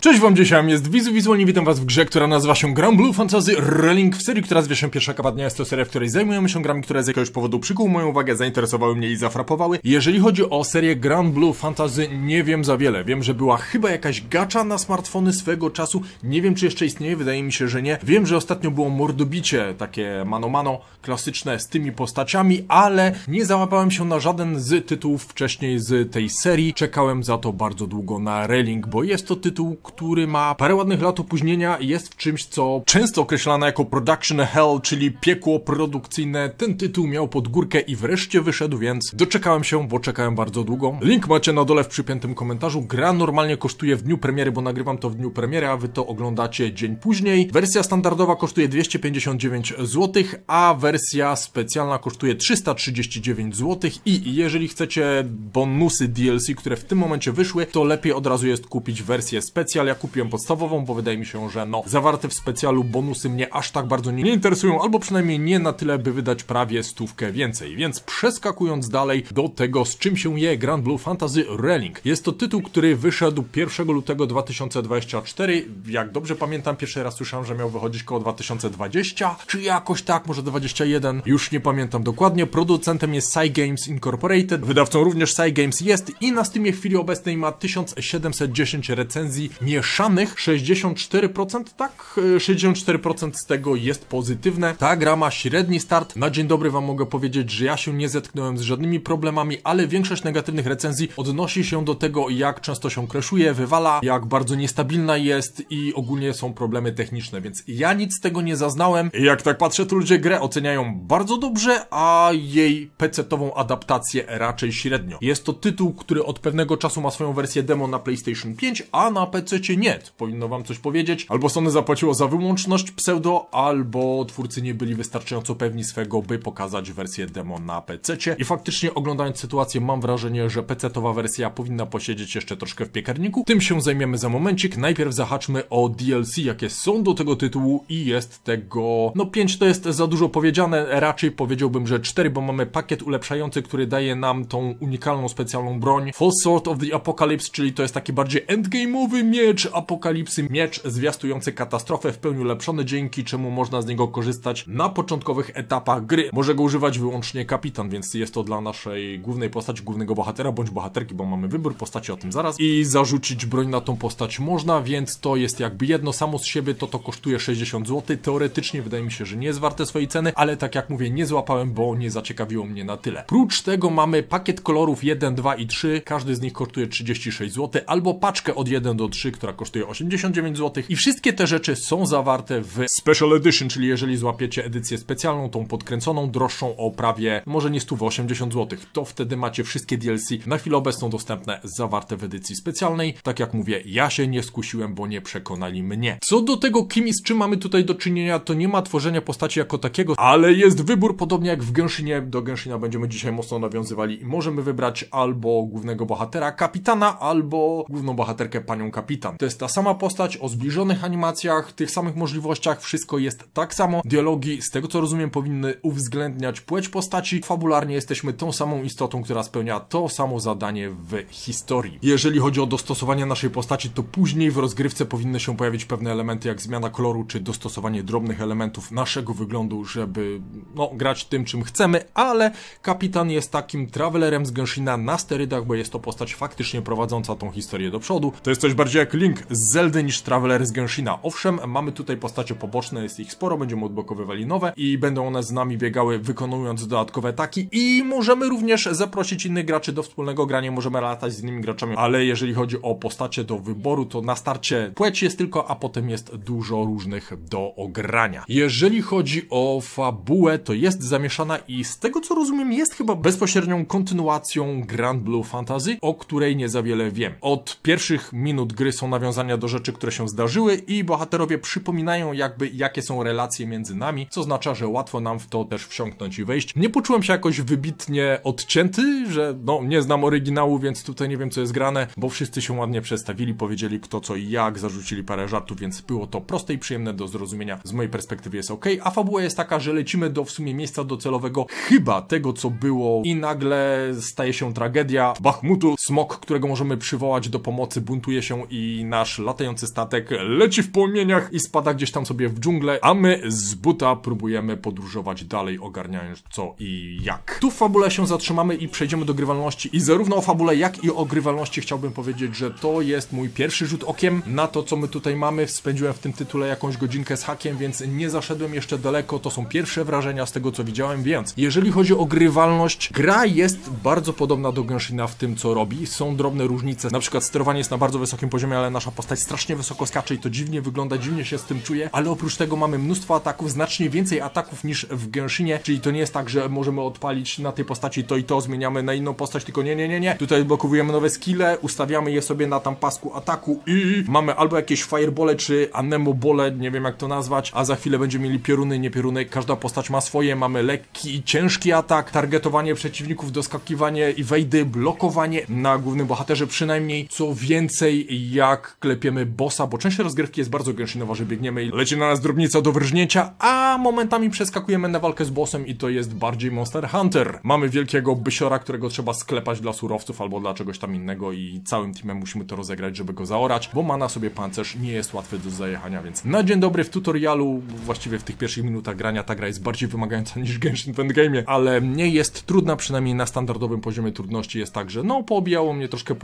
Cześć wam, dzisiaj jest wizualnie, witam was w grze, która nazywa się Granblue Fantasy Relink, w serii, która zwie się Pierwsza Kapadnia. Jest to seria, w której zajmujemy się grami, które z jakiegoś powodu przykuły moją uwagę, zainteresowały mnie i zafrapowały. Jeżeli chodzi o serię Granblue Fantasy, nie wiem za wiele. Wiem, że była chyba jakaś gacza na smartfony swego czasu. Nie wiem, czy jeszcze istnieje, wydaje mi się, że nie. Wiem, że ostatnio było mordobicie, takie mano-mano, klasyczne z tymi postaciami, ale nie załapałem się na żaden z tytułów wcześniej z tej serii. Czekałem za to bardzo długo na Relink, bo jest to tytuł, który ma parę ładnych lat opóźnienia, jest w czymś, co często określane jako production hell, czyli piekło produkcyjne. Ten tytuł miał pod górkę i wreszcie wyszedł, więc doczekałem się, bo czekałem bardzo długo. Link macie na dole w przypiętym komentarzu. Gra normalnie kosztuje w dniu premiery, bo nagrywam to w dniu premiery, a wy to oglądacie dzień później. Wersja standardowa kosztuje 259 zł, a wersja specjalna kosztuje 339 zł i jeżeli chcecie bonusy DLC, które w tym momencie wyszły, to lepiej od razu jest kupić wersję specjalną. Ja kupiłem podstawową, bo wydaje mi się, że no, zawarte w specjalu bonusy mnie aż tak bardzo nie interesują, albo przynajmniej nie na tyle, by wydać prawie stówkę więcej. Więc przeskakując dalej do tego, z czym się je Granblue Fantasy Relink. Jest to tytuł, który wyszedł 1 lutego 2024. Jak dobrze pamiętam, pierwszy raz słyszałem, że miał wychodzić koło 2020, czy jakoś tak, może 21. Już nie pamiętam dokładnie. Producentem jest Cygames Incorporated. Wydawcą również Cygames jest i na Steamie w chwili obecnej ma 1710 recenzji mieszanych, 64%, tak? 64% z tego jest pozytywne. Ta gra ma średni start. Na dzień dobry wam mogę powiedzieć, że ja się nie zetknąłem z żadnymi problemami, ale większość negatywnych recenzji odnosi się do tego, jak często się crashuje, wywala, jak bardzo niestabilna jest i ogólnie są problemy techniczne, więc ja nic z tego nie zaznałem. Jak tak patrzę, to ludzie grę oceniają bardzo dobrze, a jej pecetową adaptację raczej średnio. Jest to tytuł, który od pewnego czasu ma swoją wersję demo na PlayStation 5, a na PC-cie nie. Powinno wam coś powiedzieć. Albo Sony zapłaciło za wyłączność pseudo, albo twórcy nie byli wystarczająco pewni swego, by pokazać wersję demo na PC-cie. I faktycznie, oglądając sytuację, mam wrażenie, że PC-towa wersja powinna posiedzieć jeszcze troszkę w piekarniku. Tym się zajmiemy za momencik. Najpierw zahaczmy o DLC, jakie są do tego tytułu i jest tego... No 5 to jest za dużo powiedziane. Raczej powiedziałbym, że 4, bo mamy pakiet ulepszający, który daje nam tą unikalną, specjalną broń. Full Sword of the Apocalypse, czyli to jest taki bardziej endgame'owy miecz apokalipsy, miecz zwiastujący katastrofę, w pełni ulepszony, dzięki czemu można z niego korzystać na początkowych etapach gry. Może go używać wyłącznie kapitan, więc jest to dla naszej głównej postaci, głównego bohatera bądź bohaterki, bo mamy wybór postaci, o tym zaraz. I zarzucić broń na tą postać można, więc to jest jakby jedno samo z siebie, to kosztuje 60 zł. Teoretycznie wydaje mi się, że nie jest warte swojej ceny, ale tak jak mówię, nie złapałem, bo nie zaciekawiło mnie na tyle. Prócz tego mamy pakiet kolorów 1, 2 i 3, każdy z nich kosztuje 36 zł, albo paczkę od 1 do 3, która kosztuje 89 zł i wszystkie te rzeczy są zawarte w Special Edition, czyli jeżeli złapiecie edycję specjalną, tą podkręconą, droższą o prawie, może nie 180 zł, to wtedy macie wszystkie DLC na chwilę obecną dostępne, zawarte w edycji specjalnej. Tak jak mówię, ja się nie skusiłem, bo nie przekonali mnie. Co do tego, kim i z czym mamy tutaj do czynienia, to nie ma tworzenia postaci jako takiego, ale jest wybór, podobnie jak w Genshinie. Do Genshina będziemy dzisiaj mocno nawiązywali i możemy wybrać albo głównego bohatera, kapitana, albo główną bohaterkę, panią kapitan. To jest ta sama postać, o zbliżonych animacjach, tych samych możliwościach, wszystko jest tak samo. Dialogi, z tego co rozumiem, powinny uwzględniać płeć postaci. Fabularnie jesteśmy tą samą istotą, która spełnia to samo zadanie w historii. Jeżeli chodzi o dostosowanie naszej postaci, to później w rozgrywce powinny się pojawić pewne elementy, jak zmiana koloru, czy dostosowanie drobnych elementów naszego wyglądu, żeby no, grać tym, czym chcemy, ale kapitan jest takim travelerem z Genshina na sterydach, bo jest to postać faktycznie prowadząca tą historię do przodu. To jest coś bardziej jak Link z Zeldy niż Traveler z Genshina. Owszem, mamy tutaj postacie poboczne, jest ich sporo, będziemy odblokowywali nowe i będą one z nami biegały, wykonując dodatkowe ataki i możemy również zaprosić innych graczy do wspólnego grania, możemy latać z innymi graczami, ale jeżeli chodzi o postacie do wyboru, to na starcie płeć jest tylko, a potem jest dużo różnych do ogrania. Jeżeli chodzi o fabułę, to jest zamieszana i z tego co rozumiem jest chyba bezpośrednią kontynuacją Granblue Fantasy, o której nie za wiele wiem. Od pierwszych minut gry są nawiązania do rzeczy, które się zdarzyły i bohaterowie przypominają jakby jakie są relacje między nami, co oznacza, że łatwo nam w to też wsiąknąć i wejść. Nie poczułem się jakoś wybitnie odcięty, że no nie znam oryginału, więc tutaj nie wiem co jest grane, bo wszyscy się ładnie przedstawili, powiedzieli kto co i jak, zarzucili parę żartów, więc było to proste i przyjemne do zrozumienia. Z mojej perspektywy jest ok, a fabuła jest taka, że lecimy do w sumie miejsca docelowego chyba tego co było i nagle staje się tragedia. Bachmutu, smok, którego możemy przywołać do pomocy, buntuje się i i nasz latający statek leci w płomieniach i spada gdzieś tam sobie w dżunglę, a my z buta próbujemy podróżować dalej, ogarniając co i jak. Tu w fabule się zatrzymamy i przejdziemy do grywalności i zarówno o fabule, jak i o grywalności chciałbym powiedzieć, że to jest mój pierwszy rzut okiem na to, co my tutaj mamy. Spędziłem w tym tytule jakąś godzinkę z hakiem, więc nie zaszedłem jeszcze daleko, to są pierwsze wrażenia z tego, co widziałem, więc jeżeli chodzi o grywalność, gra jest bardzo podobna do Genshina w tym, co robi. Są drobne różnice, na przykład sterowanie jest na bardzo wysokim poziomie, ale nasza postać strasznie wysoko skacze i to dziwnie wygląda, dziwnie się z tym czuje, ale oprócz tego mamy mnóstwo ataków, znacznie więcej ataków niż w Genshinie, czyli to nie jest tak, że możemy odpalić na tej postaci to i to, zmieniamy na inną postać, tylko nie. Tutaj blokowujemy nowe skille, ustawiamy je sobie na tam pasku ataku i mamy albo jakieś firebole czy anemobole, nie wiem jak to nazwać, a za chwilę będziemy mieli pioruny, nie pioruny, każda postać ma swoje, mamy lekki i ciężki atak, targetowanie przeciwników, doskakiwanie i wejdy, blokowanie na głównym bohaterze przynajmniej, co więcej jak klepiemy bossa, bo część rozgrywki jest bardzo Genshinowa, że biegniemy i leci na nas drobnica do wyrżnięcia, a momentami przeskakujemy na walkę z bossem i to jest bardziej Monster Hunter. Mamy wielkiego bysiora, którego trzeba sklepać dla surowców albo dla czegoś tam innego i całym teamem musimy to rozegrać, żeby go zaorać, bo ma na sobie pancerz, nie jest łatwy do zajechania, więc na dzień dobry w tutorialu, właściwie w tych pierwszych minutach grania ta gra jest bardziej wymagająca niż Genshin w endgame'ie, ale nie jest trudna, przynajmniej na standardowym poziomie trudności jest tak, że no pobijało mnie troszkę,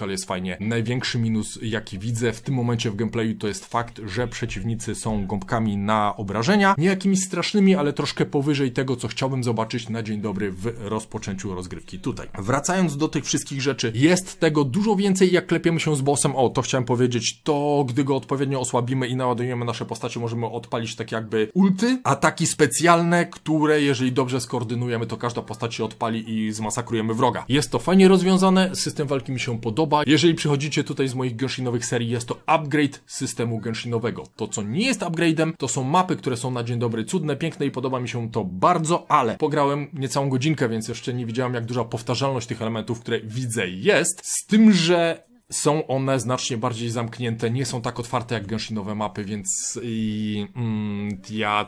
ale jest fajnie. Największy minus jaki widzę w tym momencie w gameplayu to jest fakt, że przeciwnicy są gąbkami na obrażenia, nie jakimiś strasznymi, ale troszkę powyżej tego, co chciałbym zobaczyć na dzień dobry w rozpoczęciu rozgrywki tutaj. Wracając do tych wszystkich rzeczy, jest tego dużo więcej jak klepiemy się z bossem, o to chciałem powiedzieć, to gdy go odpowiednio osłabimy i naładujemy nasze postacie, możemy odpalić tak jakby ulty, ataki specjalne, które jeżeli dobrze skoordynujemy, to każda postać się odpali i zmasakrujemy wroga. Jest to fajnie rozwiązane, system walki mi się podoba, jeżeli przychodzicie tutaj z moich Genshinowych serii, jest to upgrade systemu Genshinowego. To co nie jest upgrade'em, to są mapy, które są na dzień dobry cudne, piękne i podoba mi się to bardzo, ale pograłem niecałą godzinkę, więc jeszcze nie widziałem jak duża powtarzalność tych elementów, które widzę jest, z tym, że są one znacznie bardziej zamknięte, nie są tak otwarte jak Genshinowe mapy, więc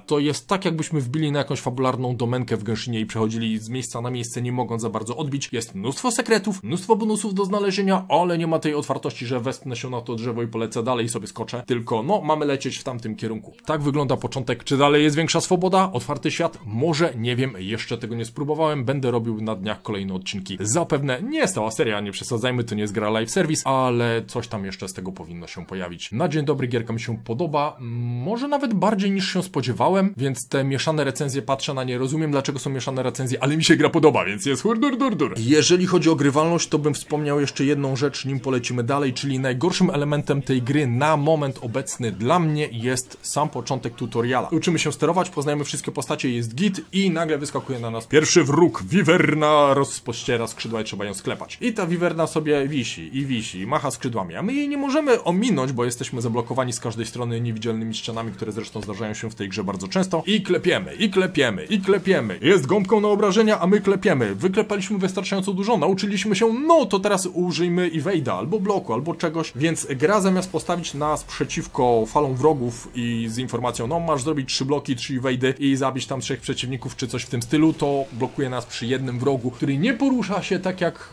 to jest tak jakbyśmy wbili na jakąś fabularną domenkę w Genshinie i przechodzili z miejsca na miejsce, nie mogąc za bardzo odbić. Jest mnóstwo sekretów, mnóstwo bonusów do znalezienia, ale nie ma tej otwartości, że wespnę się na to drzewo i polecę dalej i sobie skoczę, tylko no mamy lecieć w tamtym kierunku. Tak wygląda początek. Czy dalej jest większa swoboda? Otwarty świat? Może, nie wiem, jeszcze tego nie spróbowałem, będę robił na dniach kolejne odcinki. Zapewne nie stała seria, nie przesadzajmy, to nie jest gra live service, ale coś tam jeszcze z tego powinno się pojawić. Na dzień dobry gierka mi się podoba, może nawet bardziej niż się spodziewałem, więc te mieszane recenzje patrzę na nie, rozumiem dlaczego są mieszane recenzje, ale mi się gra podoba, więc jest hurdur. Jeżeli chodzi o grywalność, to bym wspomniał jeszcze jedną rzecz, nim polecimy dalej, czyli najgorszym elementem tej gry na moment obecny dla mnie jest sam początek tutoriala. Uczymy się sterować, poznajemy wszystkie postacie, jest git i nagle wyskakuje na nas pierwszy wróg, wiwerna, rozpościera skrzydła i trzeba ją sklepać. I ta wiwerna sobie wisi i wisi i macha skrzydłami, a my jej nie możemy ominąć, bo jesteśmy zablokowani z każdej strony niewidzialnymi ścianami, które zresztą zdarzają się w tej grze bardzo często. I klepiemy, i klepiemy, i klepiemy. Jest gąbką na obrażenia, a my klepiemy. Wyklepaliśmy wystarczająco dużo, nauczyliśmy się, no to teraz użyjmy i wejda, albo bloku, albo czegoś. Więc gra zamiast postawić nas przeciwko falom wrogów i z informacją, no masz zrobić 3 bloki, 3 wejdy i zabić tam 3 przeciwników, czy coś w tym stylu, to blokuje nas przy jednym wrogu, który nie porusza się tak jak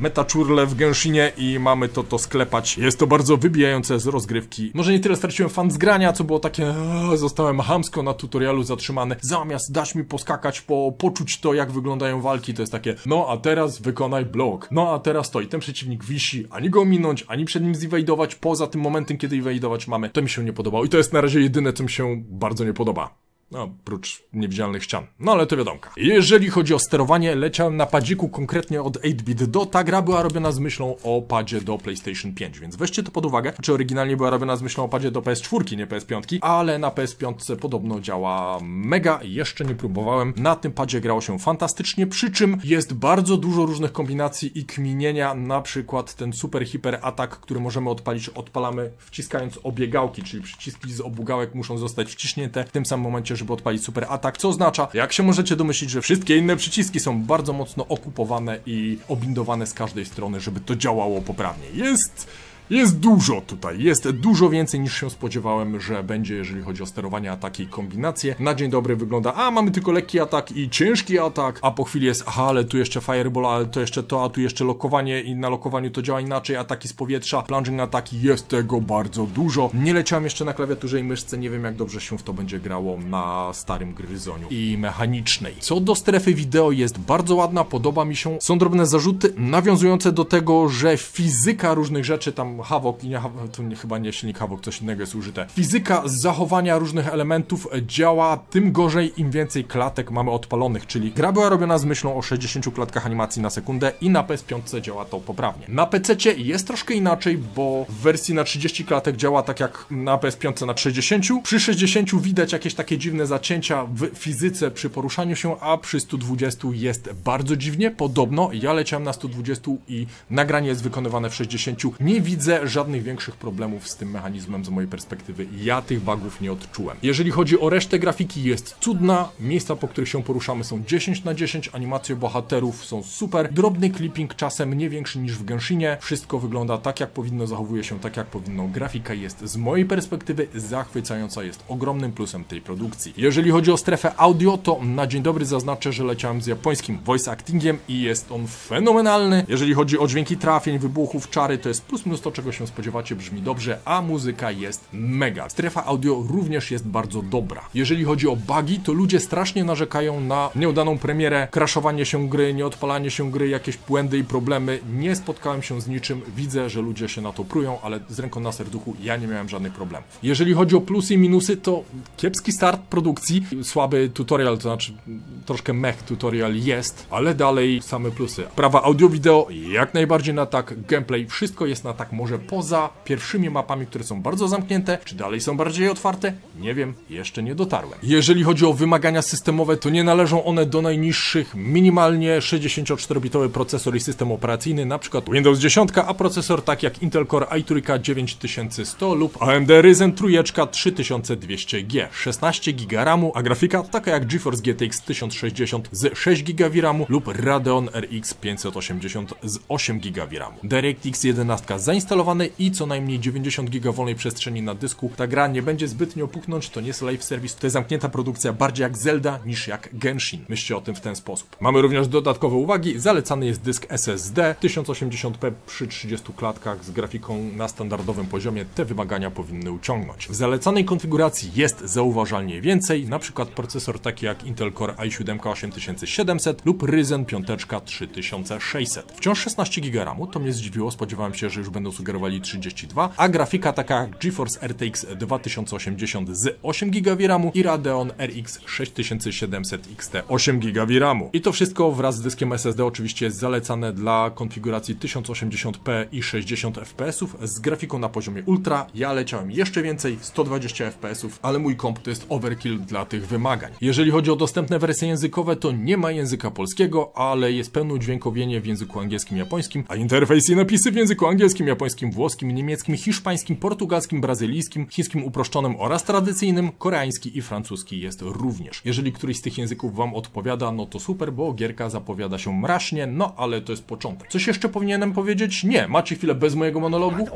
metaczurle w Genshinie i mamy to sklepać. Jest to bardzo wybijające z rozgrywki. Może nie tyle straciłem fan z grania, co było takie zostałem chamsko na tutorialu zatrzymany. Zamiast dać mi poskakać, poczuć to jak wyglądają walki, to jest takie no a teraz wykonaj blok. No a teraz to i ten przeciwnik wisi, ani go ominąć, ani przed nim ziwejdować, poza tym momentem kiedy iwejdować mamy. To mi się nie podobało i to jest na razie jedyne co mi się bardzo nie podoba. No, prócz niewidzialnych ścian. No, ale to wiadomka. Jeżeli chodzi o sterowanie, leciałem na padziku konkretnie od 8-bit do. Ta gra była robiona z myślą o padzie do PlayStation 5, więc weźcie to pod uwagę. Znaczy, oryginalnie była robiona z myślą o padzie do PS4, nie PS5, ale na PS5 podobno działa mega. Jeszcze nie próbowałem. Na tym padzie grało się fantastycznie, przy czym jest bardzo dużo różnych kombinacji i kminienia. Na przykład ten super hiper atak, który możemy odpalić, odpalamy wciskając obiegałki, czyli przyciski z obu gałek muszą zostać wciśnięte w tym samym momencie, żeby odpalić super atak, co oznacza, jak się możecie domyślić, że wszystkie inne przyciski są bardzo mocno okupowane i obindowane z każdej strony, żeby to działało poprawnie. Jest Jest dużo tutaj, jest dużo więcej niż się spodziewałem, że będzie, jeżeli chodzi o sterowanie, ataki i kombinacje. Na dzień dobry wygląda, a mamy tylko lekki atak i ciężki atak, a po chwili jest, aha, ale tu jeszcze fireball, ale to jeszcze to, a tu jeszcze lokowanie i na lokowaniu to działa inaczej, ataki z powietrza, plunging ataki, jest tego bardzo dużo. Nie leciałem jeszcze na klawiaturze i myszce, nie wiem jak dobrze się w to będzie grało na starym gryzoniu i mechanicznej. Co do strefy wideo, jest bardzo ładna, podoba mi się. Są drobne zarzuty nawiązujące do tego, że fizyka różnych rzeczy, tam Havok i nie Havok, to nie, chyba nie silnik Havok, coś innego jest użyte. Fizyka zachowania różnych elementów działa tym gorzej, im więcej klatek mamy odpalonych, czyli gra była robiona z myślą o 60 klatkach animacji na sekundę i na PS5 działa to poprawnie. Na PC-cie jest troszkę inaczej, bo w wersji na 30 klatek działa tak jak na PS5 na 60. Przy 60 widać jakieś takie dziwne zacięcia w fizyce przy poruszaniu się, a przy 120 jest bardzo dziwnie, podobno. Ja leciałem na 120 i nagranie jest wykonywane w 60. Nie widzę żadnych większych problemów z tym mechanizmem z mojej perspektywy. Ja tych bugów nie odczułem. Jeżeli chodzi o resztę grafiki, jest cudna. Miejsca, po których się poruszamy, są 10 na 10. Animacje bohaterów są super. Drobny clipping, czasem nie większy niż w Genshinie. Wszystko wygląda tak jak powinno, zachowuje się tak jak powinno. Grafika jest z mojej perspektywy zachwycająca, jest ogromnym plusem tej produkcji. Jeżeli chodzi o strefę audio, to na dzień dobry zaznaczę, że leciałem z japońskim voice actingiem i jest on fenomenalny. Jeżeli chodzi o dźwięki trafień, wybuchów, czary, to jest plus minus to, czego się spodziewacie, brzmi dobrze, a muzyka jest mega. Strefa audio również jest bardzo dobra. Jeżeli chodzi o bugi, to ludzie strasznie narzekają na nieudaną premierę, crashowanie się gry, nieodpalanie się gry, jakieś błędy i problemy. Nie spotkałem się z niczym, widzę, że ludzie się na to prują, ale z ręką na serduchu ja nie miałem żadnych problemów. Jeżeli chodzi o plusy i minusy, to kiepski start produkcji, słaby tutorial, to znaczy troszkę mech tutorial jest, ale dalej same plusy. Prawa audio wideo jak najbardziej na tak, gameplay, wszystko jest na tak, może poza pierwszymi mapami, które są bardzo zamknięte, czy dalej są bardziej otwarte, nie wiem, jeszcze nie dotarłem. Jeżeli chodzi o wymagania systemowe, to nie należą one do najniższych, minimalnie 64-bitowy procesor i system operacyjny, na przykład Windows 10, a procesor tak jak Intel Core i3-K 9100 lub AMD Ryzen 3200G, 16 GB RAMu, a grafika taka jak GeForce GTX 1060 z 6 GB RAMu lub Radeon RX 580 z 8 GB RAMu. DirectX 11 zainstalowane i co najmniej 90 GB wolnej przestrzeni na dysku. Ta gra nie będzie zbytnio puknąć, to nie jest live service, to jest zamknięta produkcja, bardziej jak Zelda niż jak Genshin. Myślcie o tym w ten sposób. Mamy również dodatkowe uwagi, zalecany jest dysk SSD 1080p przy 30 klatkach z grafiką na standardowym poziomie. Te wymagania powinny uciągnąć. W zalecanej konfiguracji jest zauważalnie więcej, na przykład procesor taki jak Intel Core i7 8700 lub Ryzen 5 3600. Wciąż 16 GB RAMu, to mnie zdziwiło, spodziewałem się, że już będą sugerowali 32, a grafika taka jak GeForce RTX 2080 z 8 GB RAMu i Radeon RX 6700 XT 8 GB RAMu. I to wszystko wraz z dyskiem SSD oczywiście jest zalecane dla konfiguracji 1080p i 60 fps z grafiką na poziomie Ultra. Ja leciałem jeszcze więcej, 120 fps, ale mój komp to jest overkill dla tych wymagań. Jeżeli chodzi o dostępne wersje językowe, to nie ma języka polskiego, ale jest pełne udźwiękowienie w języku angielskim, japońskim, a interfejs i napisy w języku angielskim, japońskim, włoskim, niemieckim, hiszpańskim, portugalskim, brazylijskim, chińskim uproszczonym oraz tradycyjnym, koreański i francuski jest również. Jeżeli któryś z tych języków wam odpowiada, no to super, bo gierka zapowiada się mracznie, no ale to jest początek. Coś jeszcze powinienem powiedzieć? Nie, macie chwilę bez mojego monologu?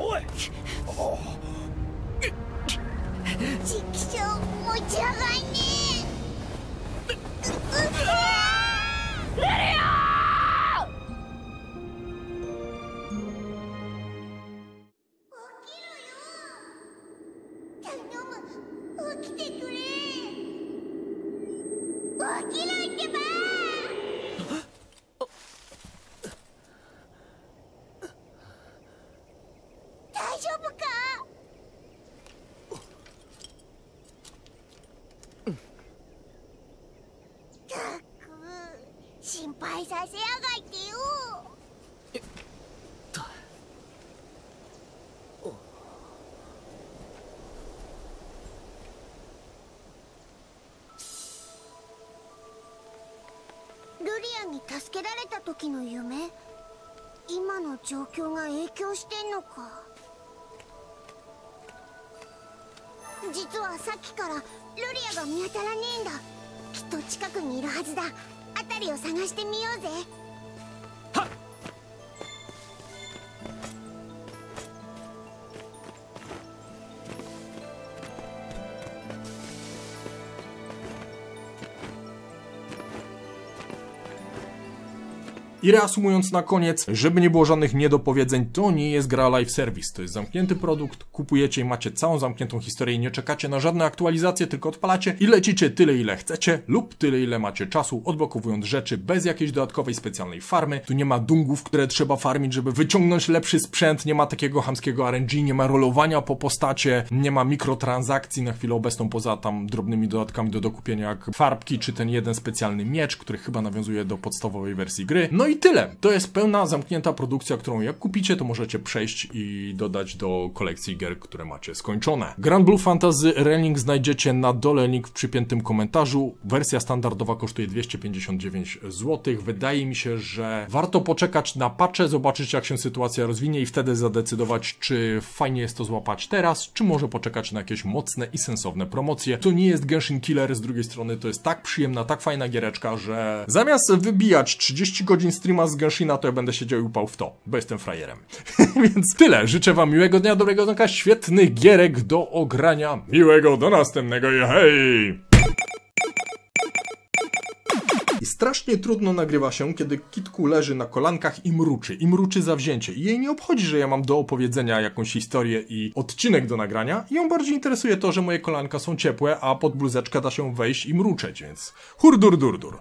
I reasumując na koniec, żeby nie było żadnych niedopowiedzeń, to nie jest gra live service, to jest zamknięty produkt, kupujecie i macie całą zamkniętą historię i nie czekacie na żadne aktualizacje, tylko odpalacie i lecicie tyle ile chcecie lub tyle ile macie czasu, odblokowując rzeczy bez jakiejś dodatkowej specjalnej farmy. Tu nie ma dungów, które trzeba farmić, żeby wyciągnąć lepszy sprzęt, nie ma takiego chamskiego RNG, nie ma rolowania po postacie, nie ma mikrotransakcji na chwilę obecną poza tam drobnymi dodatkami do dokupienia jak farbki czy ten jeden specjalny miecz, który chyba nawiązuje do podstawowej wersji gry. No i tyle, to jest pełna zamknięta produkcja, którą jak kupicie, to możecie przejść i dodać do kolekcji gier, które macie skończone. Granblue Fantasy Relink znajdziecie na dole, link w przypiętym komentarzu. Wersja standardowa kosztuje 259 zł. Wydaje mi się, że warto poczekać na patche, zobaczyć jak się sytuacja rozwinie i wtedy zadecydować, czy fajnie jest to złapać teraz, czy może poczekać na jakieś mocne i sensowne promocje. To nie jest Genshin Killer, z drugiej strony to jest tak przyjemna, tak fajna giereczka, że zamiast wybijać 30 godzin streama z Genshina, to ja będę siedział i upał w to, bo jestem frajerem. Więc tyle, życzę wam miłego dnia, dobrego odcinka, świetnych gierek do ogrania, miłego do następnego i hej! I strasznie trudno nagrywa się, kiedy Kitku leży na kolankach i mruczy zawzięcie. I jej nie obchodzi, że ja mam do opowiedzenia jakąś historię i odcinek do nagrania. Ją bardziej interesuje to, że moje kolanka są ciepłe, a pod bluzeczkę da się wejść i mruczeć, więc hurdur durdur.